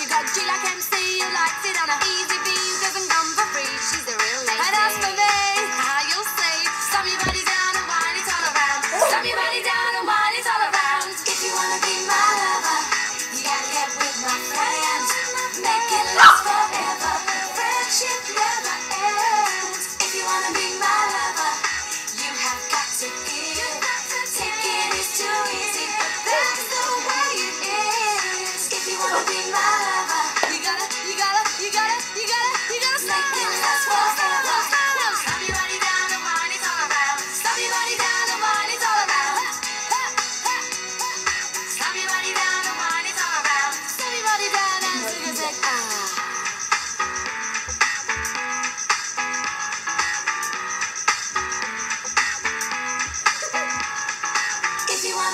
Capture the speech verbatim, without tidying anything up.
She got